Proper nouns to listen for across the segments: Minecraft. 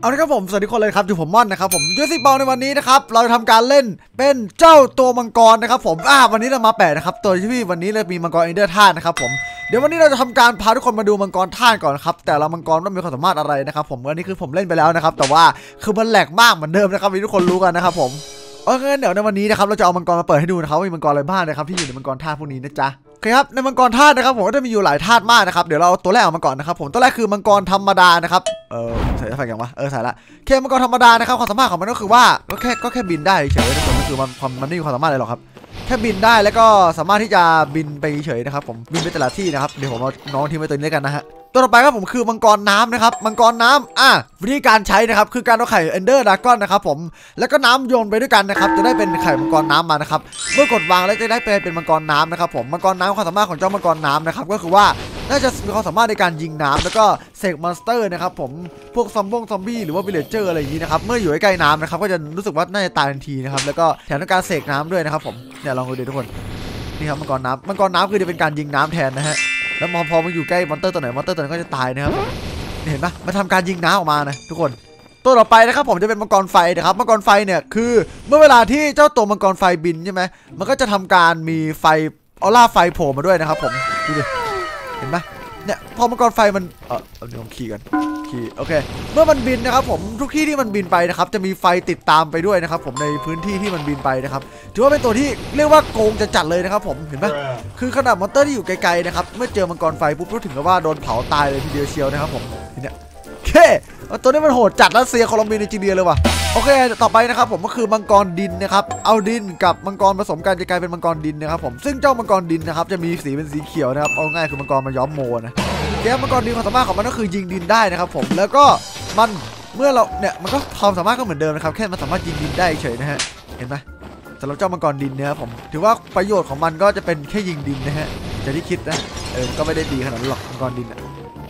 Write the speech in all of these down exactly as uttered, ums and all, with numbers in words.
เอาละครับผมสวัสดีคนเลยครับอยู่ผมม่อนนะครับผมยูซิบอลในวันนี้นะครับเราจะทำการเล่นเป็นเจ้าตัวมังกรนะครับผมอ่าวันนี้เรามาแปะนะครับตัวที่พี่วันนี้เรามีมังกรเอนเดอร์ธาตุนะครับผมเดี๋ยววันนี้เราจะทำการพาทุกคนมาดูมังกรธาตุก่อนครับแต่ละมังกรต้องมีความสามารถอะไรนะครับผมวันนี้คือผมเล่นไปแล้วนะครับแต่ว่าคือมันแหลกมากเหมือนเดิมนะครับทุกคนรู้กันนะครับผมโอเคเดี๋ยวในวันนี้นะครับเราจะเอามังกรมาเปิดให้ดูนะครับว่ามีมังกรอะไรบ้างนะครับที่อยู่ในมังกรธาตุพวกนี้นะจ๊ะโอเคครับในมังกรธาตุนะครับผมก็จะมีอยู่หลายธาตุมากนะครับเดี๋ยวเราเอาตัวแรกออกมาก่อนนะครับผมตัวแรกคือมังกรธรรมดานะครับเออใส่ใส่อย่างวะเออใส่ละแค่มังกรธรรมดานะครับความสามารถของมันก็คือว่าก็แค่ก็แค่บินได้เฉยทุกคนก็คือมันมันไม่มีความสามารถอะไรหรอกครับแค่บินได้แล้วก็สามารถที่จะบินไปเฉยนะครับผมบินไปแต่ละที่นะครับเดี๋ยวผมเอาน้องทีมไปตัวนี้กันนะฮะตัวต่อไปครับผมคือมังกรน้ำนะครับมังกรน้ำอ่ะวิธีการใช้นะครับคือการเอาไข่เอนเดอร์ดราก้อนนะครับผมแล้วก็น้ำโยนไปด้วยกันนะครับจะได้เป็นไข่มังกรน้ำมานะครับเมื่อกดวางแล้วจะได้เป็นมังกรน้ำนะครับผมมังกรน้ำความสามารถของเจ้ามังกรน้ำนะครับก็คือว่าน่าจะมีความสามารถในการยิงน้ำแล้วก็เสกมอนสเตอร์นะครับผมพวกซอมบ้งซอมบี้หรือว่าวิลเลจเจอร์อะไรอย่างนี้นะครับเมื่ออยู่ใกล้น้ำนะครับก็จะรู้สึกว่าน่าจะตายทันทีนะครับแล้วก็แถมต้องการเสกน้ำด้วยนะครับผมเนี่ยลองดูดิทุกคนนี่ครับมังกรน้ำมังกรน้ำคือจะเป็นการยิงน้ำแทนนะฮะแล้วมอพอมันอยู่ใกล้มอนเตอร์ตัวไหนมอนเตอร์ตัวนั้นก็จะตายนะครับเห็นปะมันทำการยิงน้ำออกมานะทุกคนตัวต่อไปนะครับผมจะเป็นมังกรไฟนะครับมังกรไฟเนี่ยคือเมื่อเวลาที่เจ้าตัวมังกรไฟบินใช่ไหมมันก็จะทำการมีไฟออร่าไฟโผล่มาด้วยนะครับผมดูดิเห็นปะเนี่ยพอมังกรไฟมันเออเอาเดี๋ยวขี่กันขี่โอเคเมื่อมันบินนะครับผมทุกที่ที่มันบินไปนะครับจะมีไฟติดตามไปด้วยนะครับผมในพื้นที่ที่มันบินไปนะครับถือว่าเป็นตัวที่เรียกว่าโกงจะจัดเลยนะครับผมเห็นปะคือขนาดมอนเตอร์ที่อยู่ไกลๆนะครับเมื่อเจอมังกรไฟปุ๊บรู้ถึงกับว่าโดนเผาตายเลยทีเดียวเชียวนะครับผมเนี่ยโอเคตัวนี้มันโหดจัดรัสเซียโคลอมเบียในจีเรียเลยว่ะโอเคต่อไปนะครับผมก็คือมังกรดินนะครับเอาดินกับมังกรผสมกันจะกลายเป็นมังกรดินนะครับผมซึ่งเจ้ามังกรดินนะครับจะมีสีเป็นสีเขียวนะครับเอาง่ายคือมังกรมันย้อมโมนะแกมังกรดินความสามารถของมันก็คือยิงดินได้นะครับผมแล้วก็มันเมื่อเราเนี่ยมันก็ความสามารถก็เหมือนเดิมนะครับแค่มันสามารถยิงดินได้เฉยนะฮะเห็นไหมสำหรับเจ้ามังกรดินเนี่ยผมถือว่าประโยชน์ของมันก็จะเป็นแค่ยิงดินนะฮะจะที่คิดนะเออก็ไม่ได้ดีขนาดนั้นหรอกมังกรดินอะเ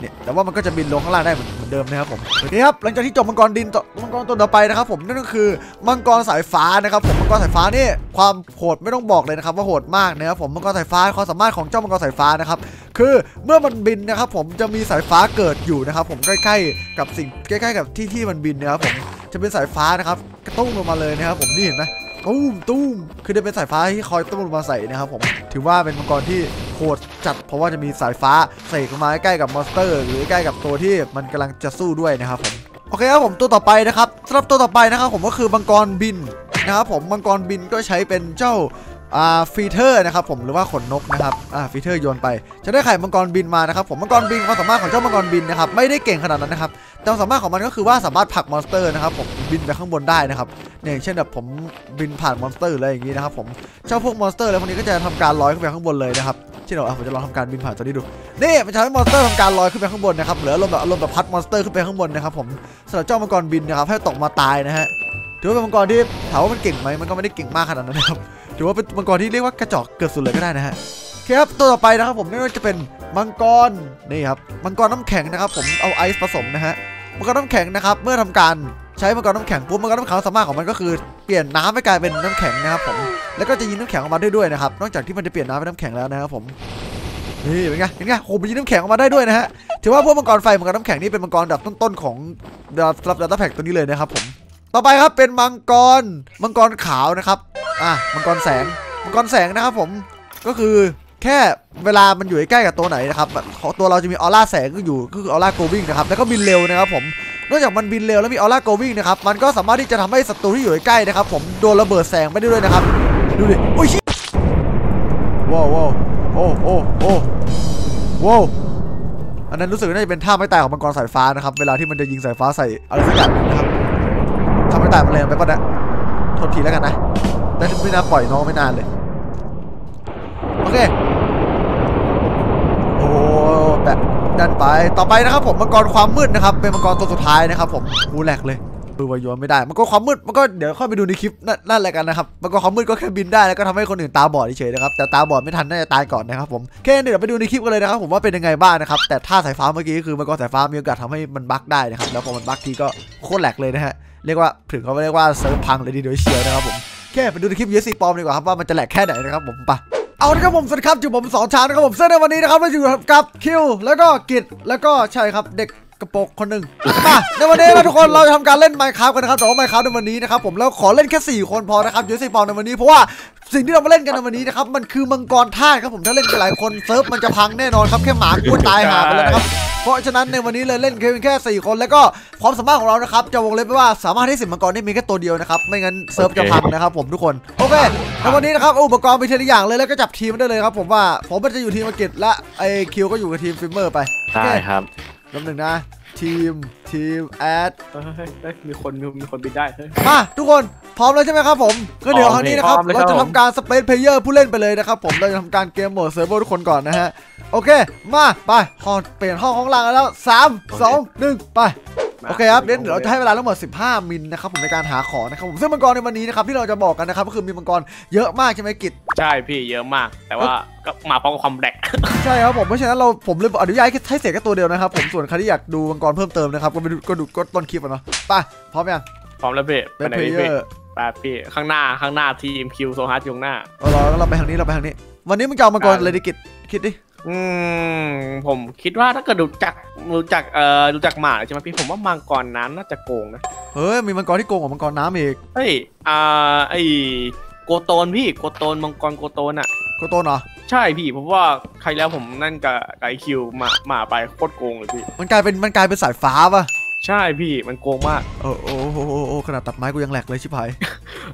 นี่ยแต่ว่ามันก็จะบินลงข้างล่างได้เหมือนเดิมนะครับผมโอเคครับหลังจากที่จบมังกรดินมังกรตัวต่อไปนะครับผมนั่นก็คือมังกรสายฟ้านะครับผมมังกรสายฟ้านี่ความโหดไม่ต้องบอกเลยนะครับว่าโหดมากนะครับผมมังกรสายฟ้าความสามารถของเจ้ามังกรสายฟ้านะครับคือเมื่อมันบินนะครับผมจะมีสายฟ้าเกิดอยู่นะครับผมใกล้ๆกับสิ่งใกล้ๆกับที่ที่มันบินนะครับผมจะเป็นสายฟ้านะครับกระตุ้งลงมาเลยนะครับผมนี่เห็นไหมตุ้มตุ้มคือจะเป็นสายฟ้าที่คอยตุ้มลงมาใส่นะครับผมถือว่าเป็นมังกรที่โหดจัดเพราะว่าจะมีสายฟ้าใส่เข้ามาใกล้กับมอนสเตอร์หรือใกล้กับตัวที่มันกำลังจะสู้ด้วยนะครับผมโอเคครับผมตัวต่อไปนะครับสำหรับตัวต่อไปนะครับผมก็คือมังกรบินนะครับผมมังกรบินก็ใช้เป็นเจ้าอ่าฟีเทอร์นะครับผมหรือว่าขนนกนะครับอ่าฟีเทอร์โยนไปจะได้ไข่มังกรบินมานะครับผมมังกรบินความสามารถของเจ้ามังกรบินนะครับไม่ได้เก่งขนาดนั้นนะครับแต่ความสามารถของมันก็คือว่าสามารถผลักมอนสเตอร์นะครับผมบินไปข้างบนได้นะครับเนี่ยเช่นแบบผมบินผ่านมอนสเตอร์อะไรอย่างนี้นะครับผมเจ้าพวกมอนสเตอร์อะไรพวกนี้ก็จะทำการลอยขึ้นไปข้างบนเลยนะครับเช่นเราผมจะลองทำการบินผ่านตัวนี้ดูนี่มันทำให้มอนสเตอร์ทำการลอยขึ้นไปข้างบนนะครับหรืออารมณ์แบบอารมณ์แบบพัดมอนสเตอร์ขึ้นไปข้างบนนะครับผมสำหรับเจ้ามังกรบินนะครับให้ตกมาตายนะฮะถือว่าเป็นมังกรที่ถามว่ามันเก่งไหมมันก็ไม่ได้เก่งมากขนาดนั้นนะครับถือว่าเป็นมังกรที่เรียกว่ากระจอกเกือบสุดเลยก็ได้นะฮะครับตัวต่อไปนะครับผมนี่จะเป็นมังกรนี่ครับมังกรน้ำแข็งนะครับผมเอาไอซ์ผสมนะฮะมังกรน้ำแข็งนะครับเมื่อทำการใช้มังกรน้ำแข็งปุ๊บมังกรน้ำแข็งสามารถของมันก็คือเปลี่ยนน้ำให้กลายเป็นน้ำแข็งนะครับผมแล้วก็จะยิงน้ำแข็งออกมาได้ด้วยนะครับนอกจากที่มันจะเปลี่ยนน้ำเป็นน้ำแข็งแล้วนะครับผมนี่เป็นไงเป็นไงโอ้โหยิงน้ำแข็งออกมาได้ด้วยนะฮะถือว่าพวกมังกรไฟมังกรน้ำแข็งนี่เป็นมังกรดับต้นๆของรับดัตต้าแพ็กตัวนี้เลยนะครับผมต่อไปครับเป็นมังกรมังกรขาวนะครับอ่ะมังกรแสงมังกรแสงนะครับผมก็คือแค่เวลามันอยู่ใกล้กับตัวไหนนะครับตัวเราจะมีออร่าแสงก็อยู่ก็คือออร่าโกวิ่งนะครับแล้วก็บินเร็วนะครับผมนอกจากมันบินเร็วแล้วมีออร่าโกวิ่งนะครับมันก็สามารถที่จะทำให้ศัตรูที่อยู่ใกล้นะครับผมโดนระเบิดแสงไปได้ด้วยนะครับดูดิโอ้ยว้าวว้าวโอ้โอ้โอ้ว้าวอันนั้นรู้สึกน่าจะเป็นท่าไม้ตายของมังกรสายฟ้านะครับเวลาที่มันจะยิงสายฟ้าใส่อะไรสักอย่างนะครับทำไม้ตายมันแรงไปก็ได้โทษทีแล้วกันนะแต่ไม่น่าปล่อยน้องไม่นานเลยโอเคโอ้แบบดันไปต่อไปนะครับผมมังกรความมืดนะครับเป็นมังกรตัวสุดท้ายนะครับผมหูแหลกเลยปืนวายโยนไม่ได้มังกรความมืดมันก็เดี๋ยวค่อยไปดูในคลิปนั่นแหละกันนะครับมังกรความมืดก็แค่บินได้แล้วก็ทำให้คนอื่นตาบอดเฉยนะครับแต่ตาบอดไม่ทันน่าจะตายก่อนนะครับผมแค่เดี๋ยวไปดูในคลิปกันเลยนะครับผมว่าเป็นยังไงบ้างนะครับแต่ท่าสายฟ้าเมื่อกี้คือมังกรสายฟ้ามีโอกาสทำให้มันบั๊กได้นะครับแล้วพอมันบั๊กทีก็โคตรแหลกเลยนะฮะเรียกว่าถึงเขาเรียกว่าเซิร์ฟพังเลยทีเดียวเชียวนะครับผมแค่ไปดูในคลิป ยู เอฟ ซี ปลอมดีกว่าครับว่ามันจะแหลกแค่ไหนนะครับผมไปเอาละครับผมสวัสดีครับอยู่ผมสองชานะครับผมเส้นในวันนี้นะครับเราอยู่กับคิวแล้วก็กิจแล้วก็ใช่ครับเด็ก กระโปงคนหนึ่งมาในวันนี้นะทุกคนเราจะทำการเล่น Minecraft กันนะครับแต่ว่า Minecraft ในวันนี้นะครับผมแล้วขอเล่นแค่สี่คนพอนะครับอยู่สี่ปอนในวันนี้เพราะว่าสิ่งที่เรามาเล่นกันในวันนี้นะครับมันคือมังกรธาตุครับผมถ้าเล่นกันหลายคนเซิร์ฟมันจะพังแน่นอนครับแค่หมากูตายหาไปแล้วนะครับเพราะฉะนั้นในวันนี้เลยเล่นเกมแค่สี่คนแล้วก็ความสามารถของเรานะครับจะวงเล็บไว้ว่าสามารถให้สิบมังกรได้มีแค่ตัวเดียวนะครับไม่งั้นเซิร์ฟจะพังนะครับผมทุกคนโอเคในวันนี้นะครับอุปกรณ์มีทีละอย่างเลยแล้วก็จับทีมได้เลยครับผมว่าผมจะอยู่ทีมอังกฤษและไอคิวก็อยู่กับทีมฟิมเมอร์ไปใช่ครับลำหนึ่งนะทีมทีมแอดมีคนมีคนบินได้มาทุกคนพร้อมแล้วใช่ไหมครับผมก็เดี๋ยวครั้งนี้นะครับเราจะทำการสเปซเพลเยอร์ผู้เล่นไปเลยนะครับผมเราจะทำการเกมโหมดเซิร์ฟเวอร์ทุกคนก่อนนะฮะโอเคมาไปขอเปลี่ยนห้องของหลังแล้วสาม สอง หนึ่งไปโอเคครับเดี๋ยวเราจะให้เวลาทั้งหมดสิบห้ามิลนะครับผมในการหาของนะครับผมซึ่งมังกรในวันนี้นะครับที่เราจะบอกกันนะครับก็คือมีมังกรเยอะมากใช่ไหมกิจใช่พี่เยอะมากแต่ว่าก็มาพร้อมกับความแดกใช่ครับผมเพราะฉะนั้นเราผมเลยอนุญาตให้เสกแค่ตัวเดียวนะครับผมส่วนใครที่อยากดูมังกรเพิ่มเติมนะครับก็ไปดูก็ดูก็ต้นคลิปก่อนเนาะไปพร้อมยังพร้อมแล้วพี่ไปไหนพี่ไปพี่ข้างหน้าข้างหน้าทีมคิวโซฮาร์ดอยู่หน้าเราเราไปทางนี้เราไปทางนี้วันนี้มังกรมังกรเลยดิกิจคิดดิอืมผมคิดว่าถ้าเกิดดูจากดูจากเอ่อดูจากหมาใช่ไหมพี่ผมว่ามังกรน้ำน่าจะโกงนะเฮ้ยมีมังกรที่โกงกว่ามังกรน้ำอีกเฮ้ยอ่าไอโกโตนพี่โกโตนมังกรโกโตนอะโกโตนเหรอใช่พี่เพราะว่าใครแล้วผมนั่นกับไอคิวมาหมาไปโคตรโกงเลยพี่มันกลายเป็นมันกลายเป็นสายฟ้าป่ะใช่พี่มันโกงมากโอ้โหโอ้ขนาดตัดไม้กูยังแหลกเลยชิบหาย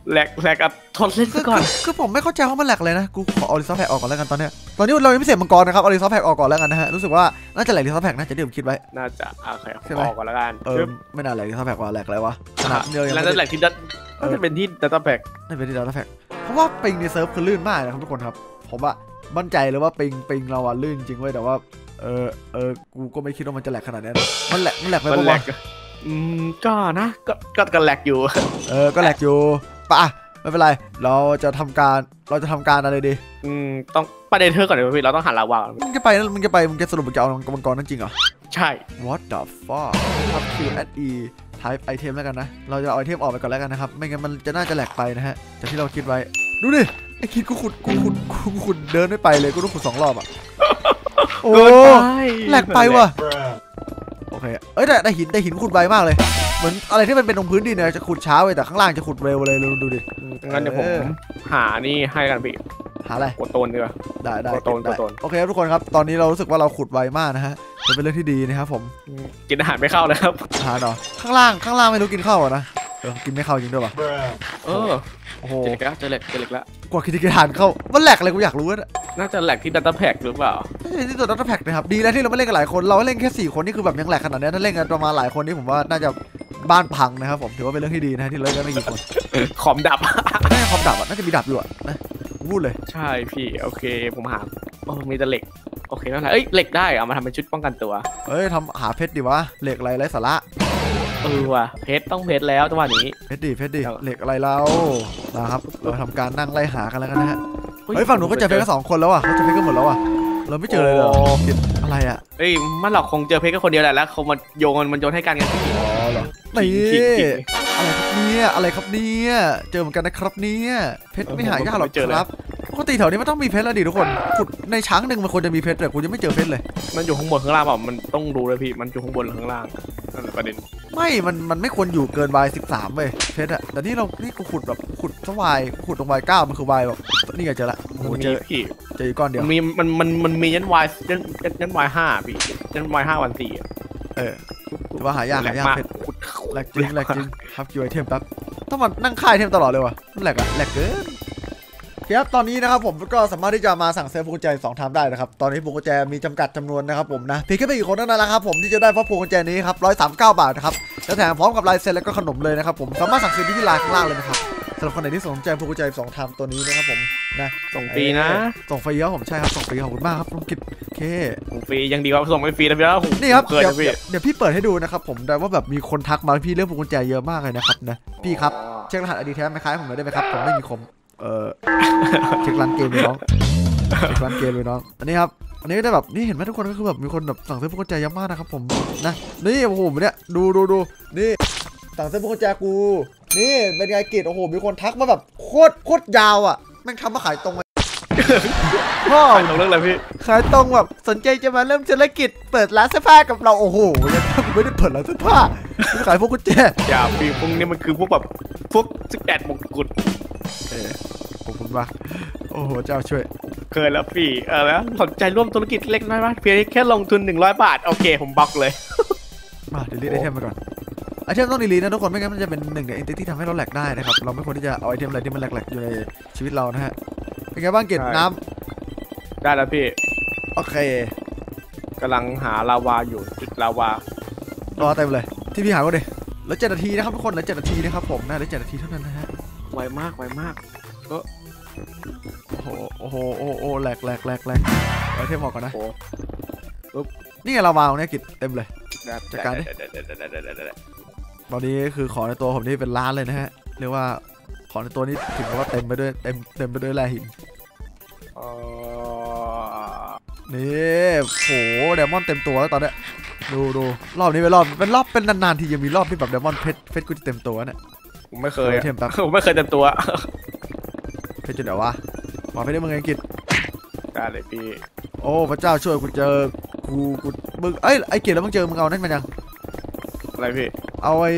แหลกแหลกอ่ะทนเล่นซะก่อนคือผมไม่เข้าใจว่ามันแหลกเลยนะกูขอออริซอฟแพกออกก่อนแล้วกันตอนเนี้ยตอนนี้เรายังไม่เสร็จมังกรนะครับออริซอฟแพกออกก่อนแล้วกันนะฮะรู้สึกว่าน่าจะแหลกออริซอฟแพกน่าจะเดี๋ยวผมคิดไว้น่าจะโอเคออกก่อนแล้วกันเออไม่น่าแหลกออริซอฟแพกว่าแหลกอะไรวะขนาดเดียวยังแล้วแหลกที่ดัตน่าจะเป็นที่ดัตต้าแพกน่าจะเป็นที่ดัตต้าแพกเพราะว่าปิงในเซิร์ฟคือลื่นมากนะครับทุกคนครับผมอะมั่นใจเลยว่าปิงปิงเราอะลื่นจริงเว้ยแต่ว่าเออเออกูก็ไม่คิดว่ามันจะแหลกขนาดนี้มันแหลกมันแหลกไปบ้างอืมก็นะก็ก็ก็แหลกอยู่เออก็แหลกอยู่ป่ะไม่เป็นไรเราจะทำการเราจะทำการอะไรดีอืมต้องประเด็นเธอก่อนเลยพี่เราต้องหันลาวามึงจะไปนั่นมึงจะไปมึงจะสรุปมึงจะเอากำมังกรนั่นจริงเหรอใช่ what the fuck ครับ Q at E type item แล้วกันนะเราจะเอาไอเทมออกไปก่อนแล้วกันนะครับไม่งั้นมันจะน่าจะแหลกไปนะฮะจากที่เราคิดไว้ดูดิไอคิดกูขุดกูขุดกูขุดเดินไม่ไปเลยกูต้องขุดสองรอบอ่ะโอ้แหลกไปว่ะโอเคเอ้ยแต่ได้หินได้หินขุดไวมากเลยเหมือนอะไรที่มันเป็นตรงพื้นดินเนี่ยจะขุดช้าไปแต่ข้างล่างจะขุดเร็วเลยดูดิงั้นเดี๋ยวผมหานี่ให้กันพี่หาอะไรโกโตนดีกว่าได้ได้โกโตนโกโตนโอเคครับทุกคนครับตอนนี้เรารู้สึกว่าเราขุดไวมากนะฮะเป็นเรื่องที่ดีนะครับผมกินอาหารไม่เข้าเลยครับหาหนอข้างล่างข้างล่างไม่รู้กินข้าวนะเออกินไม่เข้าจริงด้วยป่ะเออโอ้โหเจอเหล็กแล้วเจอเหล็กเจอเหล็กแล้วกว่ากินกินอาหารเข้ามันแหลกเลยกูอยากรู้นะน่าจะแหลกที่ดัตต้าแพกหรือเปล่าที่ตัวดัตต้าแพกนะครับดีแล้วที่เราไม่เล่นกันหลายคนเราเล่นแค่สี่คนนี่คือแบบยังแหลกขนาดนี้ถ้าเล่นกันประมาณหลายคนนี่ผมว่าน่าจะบ้านพังนะครับผมถือว่าเป็นเรื่องที่ดีนะที่เล่นกันไม่กี่คนขอมดับน่าจะขอมดับน่าจะมีดับอยู่นะพูดเลยใช่พี่โอเคผมหาโอ้มีแต่เหล็กโอเคแล้วไหนเอ้ยเหล็กได้เอามาทำเป็นชุดป้องกันตัวเอ้ยทำหาเพชรดีวะเหล็กไรไรสาระเออว่ะเพชรต้องเพชรแล้วจังหวะนี้เพชรดีเพชรดีเหล็กอะไรเรานะครับเราทำการนั่งไล่หากันแล้วกันนะฮะเฮ้ยฝั่งหนูก็เจอเพชรกันสองคนแล้วอ่ะเขาเจอเพชรกันหมดแล้วอ่ะเราไม่เจอเลยเหรออะไรอ่ะเฮ้ยมันหลอกคงเจอเพชรก็คนเดียวแหละแล้วเขามาโยนมันโยนให้กันกันที่อ๋อเหรอนี่อะไรครับเนี่ยอะไรครับเนี่ยเจอเหมือนกันนะครับเนี่ยเพชรไม่หายากหรอกครับปกติแถวนี้มันต้องมีเพชรแล้วดิทุกคนขุดในช้างหนึ่งมันควรจะมีเพชรแต่กูยังไม่เจอเพชรเลยมันอยู่ข้างบนข้างล่างแบบมันต้องดูเลยพี่มันอยู่ข้างบนข้างล่างนั่นประเด็นไม่มันมันไม่ควรอยู่เกินวายสิบสามเลยเพชรอะแต่นี่เรานี่กูขุดแบบขุดสวายขุดตรงวายเก้ามันคือวายแบบนี่ไงเจอละมันเจอพี่เจอก้อนเดียวมีมันมันมันมียันวายยันยันวายห้าพี่ยันวายห้าวันสี่เออว่าหายากหายากเพชรแหลกจริงแหลกจริงครับคิวไอเทมแป๊บต้องมานั่งค่ายไอเทมตลอดเลยวะแหลกอะแหลกเกินครับตอนนี้นะครับผมก็สามารถที่จะมาสั่งเซฟพวงกุญแจสองทางได้นะครับตอนนี้พวงกุญแจมีจำกัดจำนวนนะครับผมนะเพียงแค่ไม่กี่คนเท่านั้นแหละครับผมที่จะได้พวงกุญแจนี้ครับร้อยสามเก้าบาทนะครับแล้วแถมพร้อมกับลายเซ็นและก็ขนมเลยนะครับผมสามารถสั่งซื้อที่ที่ไลน์ข้างล่างเลยนะครับสำหรับคนไหนที่สนใจพวงกุญแจสองทางตัวนี้นะครับผมนะส่งฟรีนะส่งฟรีครับผมใช่ครับส่งฟรีขอบคุณมากครับน้องกิจโอเคส่งฟรียังดีกว่าส่งไม่ฟรีนะพี่แล้วนี่ครับเดี๋ยวพี่เปิดให้ดูนะครับผมได้ว่าแบบมีคนทักมาพี่เรื่องพวงกุญแจเยอะมากเลยนะครับนะพี่ครับเช็ครหัส ไอ ดี แท้ไหมครับผมได้ไหมครับผมไม่มีคมเออเช็คร้านเกมเลยน้องเช็คร้านเกมเลยน้องอันนี้ครับอันนี้ก็ได้แบบนี่เห็นไหมทุกคนก็คือแบบมีคนแบบสั่งซื้อพวกกุญแจเยอะมากนะครับผมนะนี่โอ้โหเนี่ยดูดูดูนี่สั่งซื้อพวกกุญแจกูนี่เป็นไงกิจโอ้โหมีคนทักมาแบบโคตรโคตรยาวอ่ะแม่งทำมาขายตรง พ่อตรงเรื่องอะไรพี่ขายตรงแบบสนใจจะมาเริ่มธุรกิจเปิดร้านเสื้อผ้ากับเราโอ้โหยังไม่ได้เปิดร้านเสื้อผ้าขายพวกกุญแจอย่าพี่พวกนี้มันคือพวกแบบพวกสิบแปดมงกุฎเออขอบคุณมากโอ้โหเจ้าช่วยเคยแล้วพี่เออแล้วสนใจร่วมธุรกิจเล็กน้อยมากเพียงแค่ลงทุนหนึ่งร้อยบาทโอเคผมบล็อกเลยมาเดี๋ยวรีดไอเทมไปก่อนไอเทมต้องดีลีนะทุกคนไม่งั้นมันจะเป็นหนึ่งในเอนติตี้ที่ทำให้เราแหลกได้นะครับเราไม่ควรที่จะเอาไอเทมอะไรที่มันแหลกๆอยู่ในชีวิตเรานะฮะเป็นไงบ้างเกล็ดน้ำได้แล้วพี่โอเคกำลังหาลาวาอยู่จุดลาวารอเต็มเลยที่พี่หาก็เลยแล้วเจ็ดนาทีนะครับทุกคนแล้วเจ็ดนาทีนะครับผมนะแล้วเจ็ดนาทีเท่านั้นนะฮะไวมากไวมากก็โอ้โหโอ้โหแหลกแหลกแหลกแหลกไอเทมออกก่อนนะนี่ไงลาวาเนี่ยเกล็ดเต็มเลยจัดการดิตอนนี้คือของในตัวผมนี่เป็นล้านเลยนะฮะเรียกว่าของในตัวนี้ถึงว่าเต็มไปด้วยเต็มเต็มไปด้วยแร่หินนี่โหเดมอนเต็มตัวแล้วตอนนี้ดูดูรอบนี้เป็นรอบเป็นรอบเป็นนานๆที่ยังมีรอบที่แบบเดมอนเพชรเพชรกูจะเต็มตัวเนี่ยผมไม่เคยเต็มตัวผมไม่เคยเต็มตัวเพชรจะเดี๋ยววะมาเพชรได้เมืองอังกฤษได้เลยพี่โอ้พระเจ้าช่วยกูเจอกูกูมึงเอ้ยไอเกลียดแล้วมึงเจอมึงเอานั่นมันยังอะไรพี่เอาไอ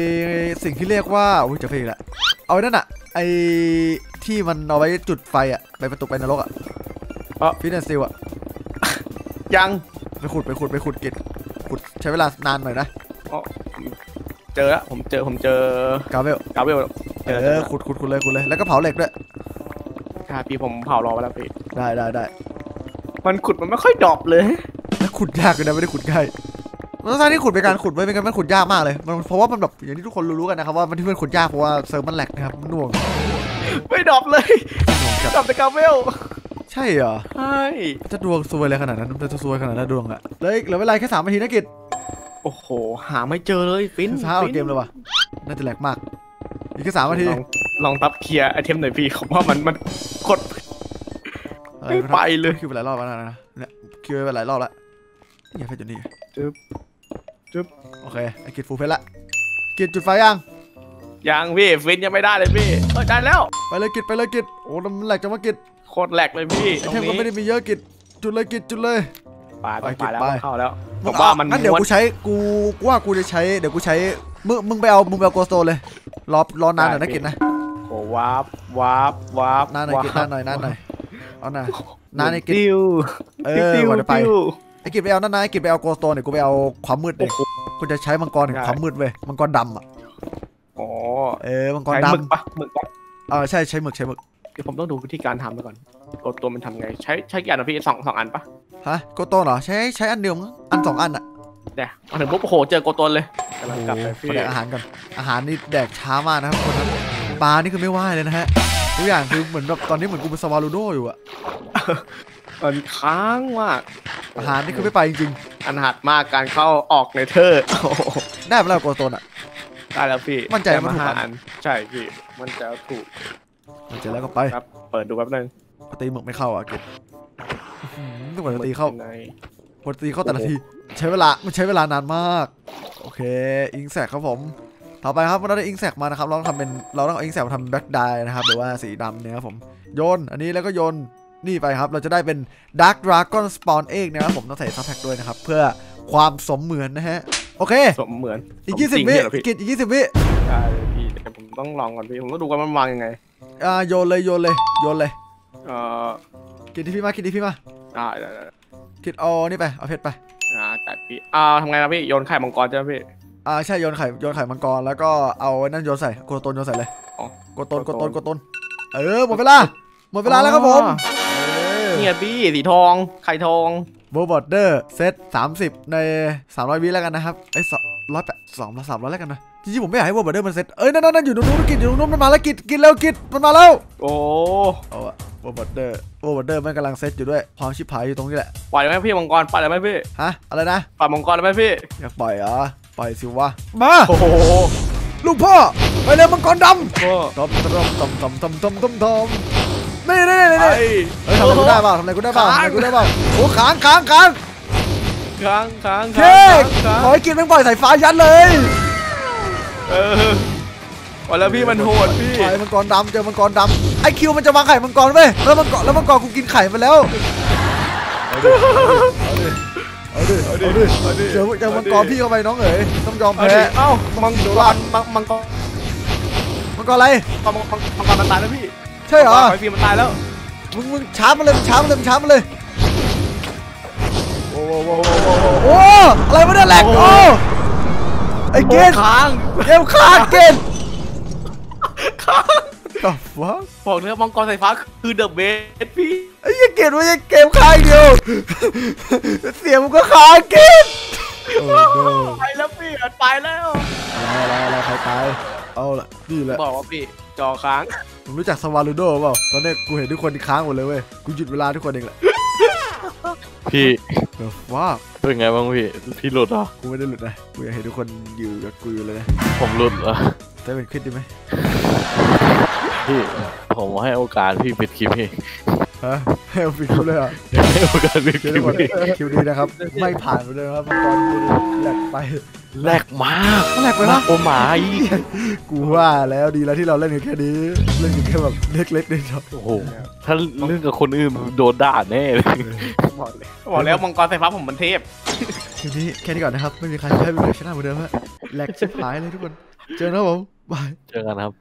สิ่งที่เรียกว่าโอ้ยจะไปอีกละเอานั่นอะไอที่มันเอาไว้จุดไฟอะไปประตูไปนรกอะอ๋อฟินแลนด์ซิลอะยังไปขุดไปขุดไปขุดเกล็ดขุดใช้เวลานานหน่อยนะอ๋อเจอละผมเจอผมเจอกาเบลกาเบลเจอขุดขุดขุดเลยขุดเลยแล้วก็เผาเหล็กด้วยค่ะพี่ผมเผารอไปแล้วพี่ได้ได้ได้มันขุดมันไม่ค่อยดรอปเลยแล้วขุดยากเลยนะไม่ได้ขุดง่ายแล้วท่าที่ขุดเป็นการขุดไว้เป็นการมันขุดยากมากเลยมันเพราะว่ามันแบบอย่างที่ทุกคนรู้ๆกันนะครับว่ามันที่มันขุดยากเพราะว่าเซิร์ฟมันแหลกนะครับหน่วงไม่ดรอปเลยดรอปแต่กาเวลใช่เหรอใช่จะดวงซวยเลยขนาดนั้นจะซวยขนาดนั้นดวงอะเลยเหลือเวลาแค่สามนาทีนะกิจโอ้โหหาไม่เจอเลยฟินช้าเอาเกมเลยวะน่าจะแหลกมากอีกแค่สามนาทีลองตับเคลียร์ไอเทมหน่อยพี่ผมว่ามันมันกดไม่ไปเลยคิวไปหลายรอบแล้วนะเนี่ยคิวไปหลายรอบแล้วนี่ไฟจุดนี้จุ๊บจุ๊บโอเคไอ้กิจฟูเพชรละกิจจุดไฟยังยังพี่ฟินยังไม่ได้เลยพี่เออได้แล้วไปเลยกิจไปเลยกิจโอ้น้ำแหลกจังวะกิจโคตรแหลกเลยพี่ไอเทมก็ไม่ได้มีเยอะกิจจุดเลยกิจจุดเลยไปไปแล้วเข้าแล้วผมว่ามันงั้นเดี๋ยวกูใช้กูว่ากูจะใช้เดี๋ยวกูใช้มึงมึงไปเอามึงไปเอาโกสโตเลยรอรอนานหน่อยนะกิจนะโอ้วาร์ปวาร์ปวาร์ปนานหน่อยกิจนานหน่อยนานหน่อยเอาหน่อยนานไอ้กิจเออหมดไปไอ้กิจไปเอานั่นนะไอ้กิจไปเอาโกสโตนเนี่ยกูไปเอาความมืดเลยกูจะใช้มังกรถึงความมืดเว้ยมังกรดำอ่ะอ๋อเออมังกรดำหมึกปะหมึกปะเออใช่ใช้หมึกใช้หมึกเดี๋ยวผมต้องดูวิธีการทำไปก่อนโกสโตนมันทำไงใช้ใช้กี่อันนะพี่สองสองอันปะฮะโกสโตนเหรอใช้ใช้อันเดียวมั้งอันสองอันอ่ะเนี่ยมาถึงปุ๊บโอ้โหเจอโกสโตนเลยกำลังกลับไปพี่อาหารกันอาหารนี่แดกช้ามากนะครับคนนั้นปลานี่คือไม่ว่ายเลยนะฮะทุกอย่างคือเหมือนแบบตอนนี้เหมือนกูเป็นสวารูโดอยู่อะตอนค้างมากอาหารนี่คือไม่ไปจริงๆอันหัดมากการเข้าออกในเธอได้มาแล้วโกโตนอะได้แล้วพี่มั่นใจมันถูกใช่พี่มั่นใจถูกมั่นใจแล้วก็ไปเปิดดูแป๊บนึงตีหมึกไม่เข้าอะเก็บต้องกดตีเข้ากดตีเข้าแต่ละทีใช้เวลามันใช้เวลานานมากโอเคอิงแสกครับผมต่อไปครับเราได้อิงแซกมานะครับเราต้องทำเป็นเราต้องเอาอิงแซกมาทำแบ็กไดนะครับหรือว่าสีดำเนี่ยครับผมโยนอันนี้แล้วก็โยนนี่ไปครับเราจะได้เป็นดาร์กดราก้อนสปอนเอ็กนะครับผมต้องใส่ซับแพ็กด้วยนะครับเพื่อความสมเหมือนนะฮะโอเคสมเหมือนอีกยี่สิบวิกิจอีกยี่สิบวิได้พี่แต่ผมต้องลองก่อนพี่ผมต้องดูว่ามันวางยังไงอ่าโยนเลยโยนเลยโยนเลยเอ่อกิจที่พี่มากิจที่พี่มาได้ได้ได้กิจเอานี่ไปเอาเพชรไปอ่าจัดพี่อ่าทำไงนะพี่โยนไข่มังกรใช่ไหมพี่อ่าใช่โยนไข่โยนไข่มังกรแล้วก็เอานั่นโยนใส่โกโตนโยนใส่เลยอ๋อโกโตนโกโตนโกโตนเออหมดเวลาหมดเวลาแล้วครับผมเนี่ยพี่สีทองไข่ทองโบบอดเดอร์เซตสามสิบในสามร้อยวิแล้วกันนะครับไอ้สองร้อยแปดสองร้อยสามร้อยแล้วกันนะจริงๆผมไม่อยากให้โบบอดเดอร์มันเซตเอ้ยนั่นนั่นอยู่ตรงนู้นกินอยู่ตรงนู้นมันมาแล้วกินกินแล้วกินมันมาแล้วโอ้เอาอะโบบอดเดอร์โบบอดเดอร์มันกำลังเซตอยู่ด้วยความชิบหายอยู่ตรงนี้แหละปล่อยไหมพี่มังกรปล่อยไหมพี่ฮะอะไรนะปล่อยมังกรไหมพี่อยากปล่อยอ่ะไปสิวะมาโอ้โหลูกพ่อไปเลยมังกรดำตบตบตบตบตบตบตบตบนี่นี่นี่เฮ้ยทำอะไรกูได้บ้างทำอะไรกูได้บ้างทำอะไรกูได้บ้างโอ้ค้างค้างค้างค้างค้างเค้กขอให้กินแม่งปล่อยสายฟ้ายันเลยเออ โอ้แล้วพี่มันโหดพี่ไข่มังกรดำเจอมังกรดำไอคิวมันจะวางไข่มังกรเว้ยแล้วมังกรแล้วมังกรกูกินไข่มาแล้วเอาดิเอาดิเอาดิเจอเจอมังกรพี่เข้าไปน้องเอ๋ยต้องยอมแพ้เอ้ามังกรมังมังกรมังกรอะไรมังมังมังกรมันตายแล้วพี่ใช่เหรอไอพี่มันตายแล้วมึงมึงช้ามันเลยช้ามันเลยช้ามันเลยโอ้โหโอ้โหโอ้อะไรไม่ได้แหลกโอ้ไอ้เกณฑ์ค้างเกมค้างเกณฑ์ค้างกับฟ้าบอกเลยมังกรสายฟ้าคือเดอะเบสพี่ไอ้เกณฑ์ว่าไอ้เกมค้างเดียวเสียงมันก็ค้างเกณฑ์ไปแล้วพี่ไปแล้วอะไรอะไรใครตายเอาละนี่แหละบอกว่าพี่จอค้างผมรู้จักสวารูโดเปล่าตอนนี้กูเห็นทุกคนค้างหมดเลยเว้ยกูหยุดเวลาทุกคนเองแหละพี่ว้าเป็นไงบ้างพี่พี่หลุดเหรอกูไม่ได้หลุดนะกูอยากเห็นทุกคนอยู่กับกูอยู่เลยนะผมหลุดเหรอได้เป็นคลิปได้ไหมพี่ผมให้โอกาสพี่ปิดคลิปพี่ฮะให้ปิดคลิปเลยเหรอให้โอกาสปิดคลิปพี่คลิปนี้นะครับไม่ผ่านไปเลยครับตอนกูแหลกไปแหลกมากแหลกไปมากโอ้หมายกูว่าแล้วดีแล้วที่เราเล่นกันแค่นี้เล่นกันแค่แบบเล็กๆนี่ครับโอ้โหถ้าเล่นกับคนอื่นโดนด่าแน่เลยบอกแล้วมังกรไฟฟ้าผมมันเทพทีนี้แค่นี้ก่อนนะครับไม่มีใครใช้ไม่มีใครชนะเหมือนเดิมฮะแหลกชิบหายเลยทุกคนเจอแล้วผมบายเจอกันครับ